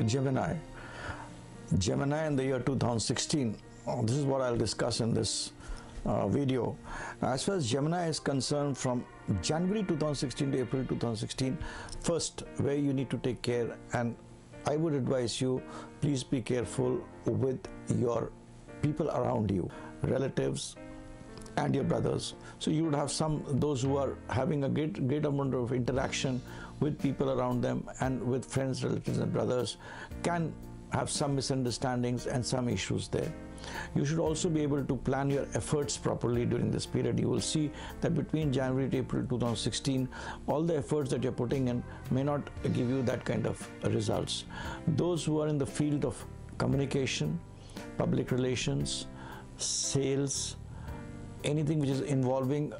Gemini in the year 2016. This is what I'll discuss in this video. As far as Gemini is concerned, from January 2016 to April 2016, first where you need to take care, and I would advise you, please be careful with your people around you, relatives and your brothers. So you would have those who are having a great amount of interaction with people around them, and with friends, relatives and brothers can have some misunderstandings and some issues there. You should also be able to plan your efforts properly during this period. You will see that between January to April 2016, all the efforts that you're putting in may not give you that kind of results. Those who are in the field of communication, public relations, sales, anything which is involving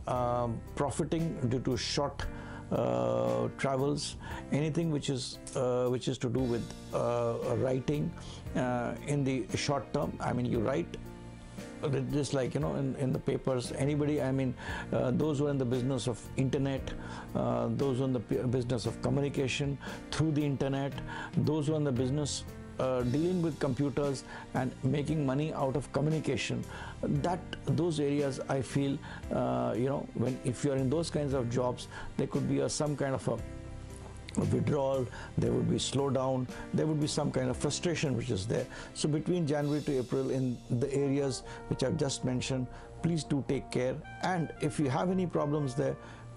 profiting due to short travels, anything which is to do with writing in the short term. I mean, you write just like, you know, in the papers, anybody, I mean, those who are in the business of internet, those who are in the business of communication through the internet, those who are in the business dealing with computers and making money out of communication, those areas I feel, you know, if you're in those kinds of jobs, there could be some kind of a withdrawal, there would be slowdown, there would be some kind of frustration which is there. So between January to April, in the areas which I've just mentioned, please do take care. And if you have any problems there,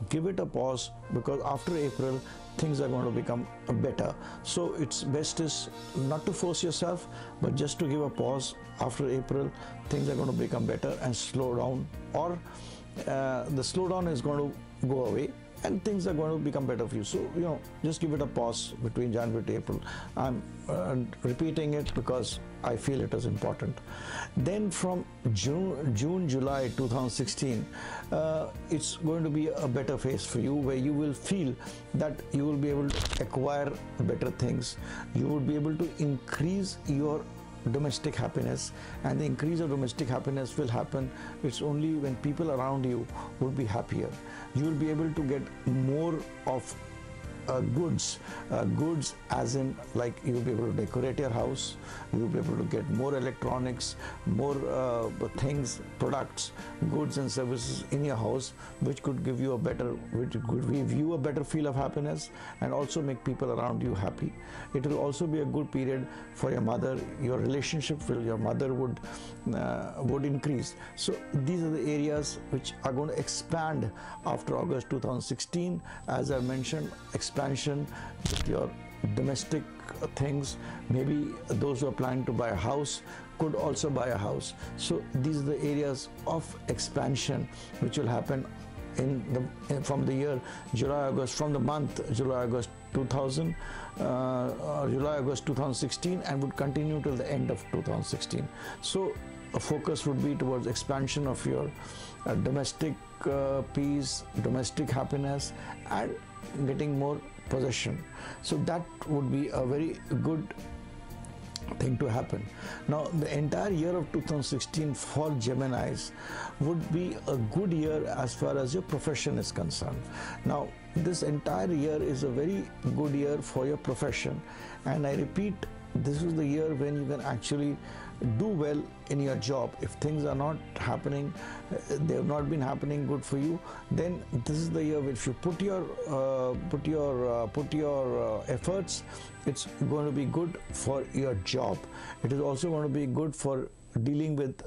give it a pause, because after April things are going to become better. So it's best is not to force yourself, but just to give a pause. After April things are going to become better and slow down, or the slowdown is going to go away and things are going to become better for you. So, you know, just give it a pause between January to April. I'm repeating it because I feel it is important. Then from July 2016, it's going to be a better phase for you, where you will feel that you will be able to acquire better things. You will be able to increase your domestic happiness, and the increase of domestic happiness will happen. It's only when people around you will be happier. You will be able to get more of goods, as in, like, you'll be able to decorate your house, you'll be able to get more electronics, more things, products, goods and services in your house, which could give you a better, which could give you a better feel of happiness, and also make people around you happy. It will also be a good period for your mother. Your relationship with your mother would increase. So these are the areas which are going to expand after August 2016, as I mentioned. Expansion with your domestic things. Maybe those who are planning to buy a house could also buy a house. So these are the areas of expansion which will happen from the year July-August, from the month July-August 2000 or July-August 2016, and would continue till the end of 2016. So a focus would be towards expansion of your domestic peace, domestic happiness, and getting more possession. So that would be a very good thing to happen. Now, the entire year of 2016 for Geminis would be a good year as far as your profession is concerned. Now, this entire year is a very good year for your profession, and I repeat, this is the year when you can actually do well in your job. If things are not happening, they have not been happening good for you, then this is the year which you put your efforts. It's going to be good for your job. It is also going to be good for dealing with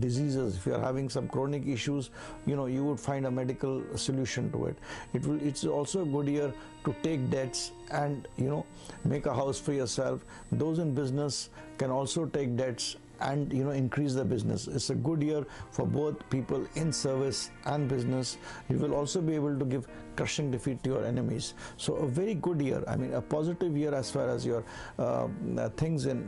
diseases. If you are having some chronic issues, you know, you would find a medical solution to it. It's also a good year to take debts and, you know, make a house for yourself. Those in business can also take debts and, you know, increase the business. It's a good year for both people in service and business. You will also be able to give crushing defeat to your enemies. So a very good year, I mean a positive year as far as your things in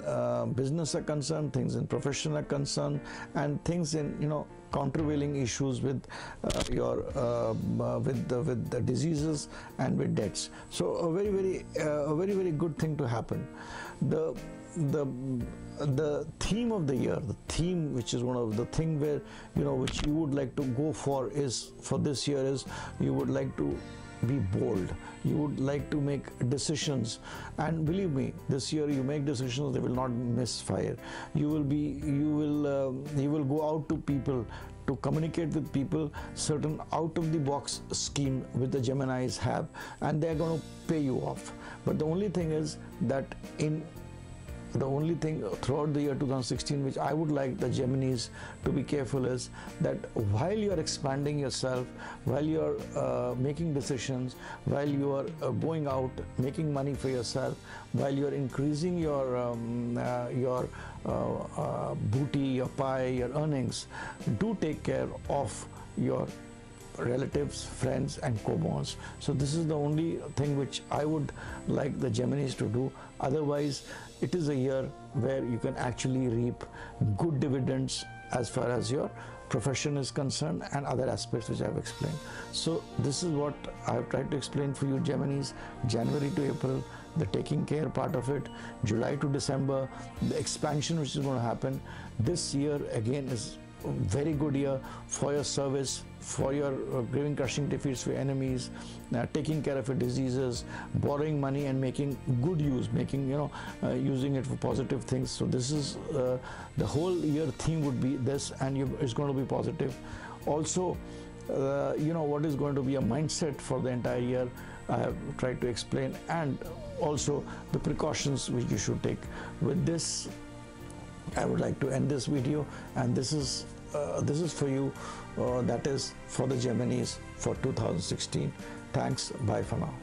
business are concerned, things in profession are concerned, and things in, you know, countervailing issues with the diseases and with debts. So a very, very good thing to happen. The theme of the year, the theme which is one of the thing where, you know, which you would like to go for this year is, you would like to be bold. You would like to make decisions, and believe me, this year you make decisions, they will not misfire. You will go out to people, to communicate with people, certain out-of-the-box scheme which the Geminis have, and they're going to pay you off. But the only thing is that the only thing throughout the year 2016 which I would like the Geminis to be careful is that while you are expanding yourself, while you are making decisions, while you are going out making money for yourself, while you are increasing your booty, your pie, your earnings, do take care of your relatives, friends and co-bonds. So this is the only thing which I would like the Geminis to do. Otherwise, it is a year where you can actually reap good dividends as far as your profession is concerned and other aspects which I have explained. So this is what I have tried to explain for you, Geminis. January to April, the taking care part of it, July to December, the expansion which is going to happen. This year again is very good year for your service, for your giving crushing defeats for enemies, taking care of your diseases, borrowing money and making good use, using it for positive things. So this is the whole year theme would be this, and it's going to be positive. Also, what is going to be a mindset for the entire year, I have tried to explain, and also the precautions which you should take. With this, I would like to end this video, and this is for you, that is for the Geminis for 2016. Thanks, bye for now.